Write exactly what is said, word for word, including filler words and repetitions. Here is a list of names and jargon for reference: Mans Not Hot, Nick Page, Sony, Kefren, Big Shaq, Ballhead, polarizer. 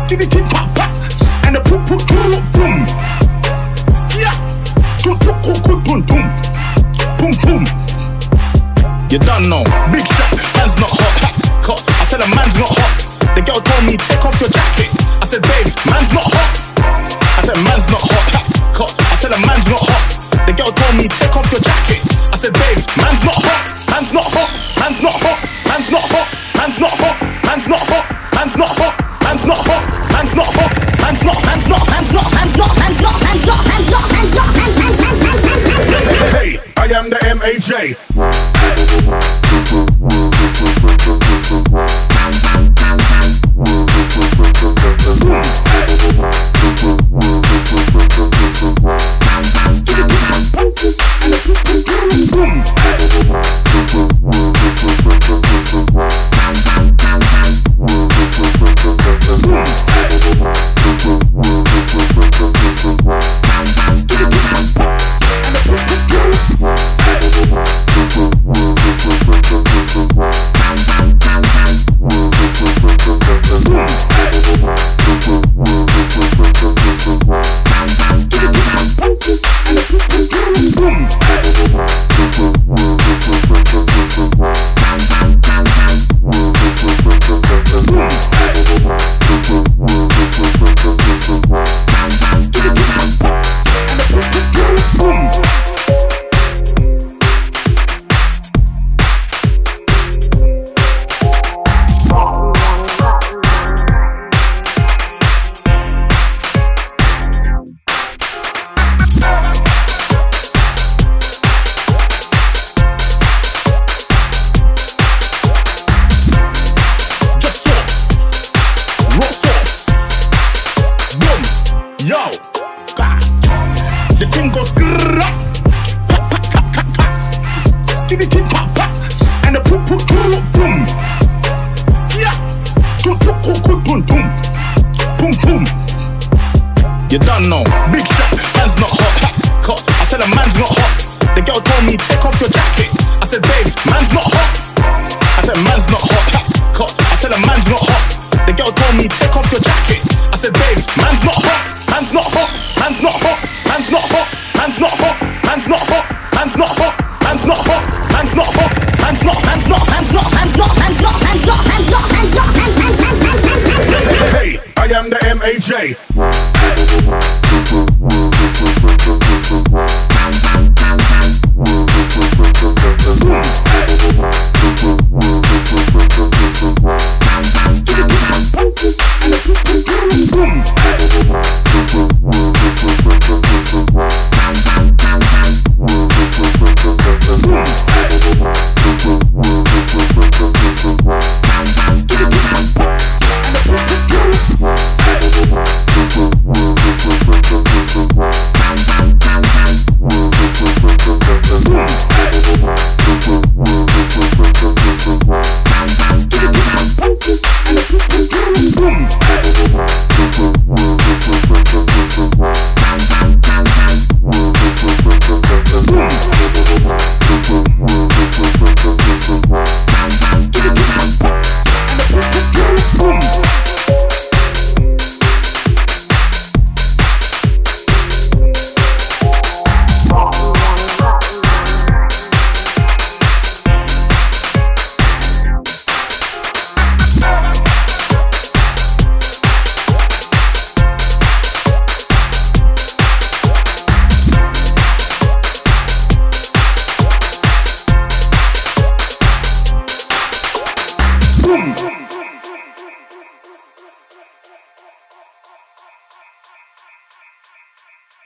Skitty king pop pop and the poo poo poo boom. Skia, go go go go boom boom boom boom. You don't know, Big Shaq, man's not hot. I said a man's not hot. The girl told me take off your jacket. I said babe, man's not hot. I said man's not hot. I said a man's not hot. The girl told me take off your jacket. I said babe, man's not hot. Man's not hot. Man's not hot. Man's not hot. Man's not hot. Man's not hot. Man's not hot. Man's not hot. Man's not hot. Man's not. Man's not. Man's not. Man's not. Man's not. Man's not. Man's not. Man's not. Man's not. Man's not. Man's not. Hey, I am the M A J. The king goes grrrr, pop pop pop pop pop. Skitty king pop pop and the poo poo poo boom. Skia, go go go go boom boom boom boom. You don't know, Big Shaq, man's not hot. I said a man's not hot. The girl told me take off your jacket. I said babe, man's not hot. I said man's not hot. I said a man's not hot. The girl told me take off your jacket.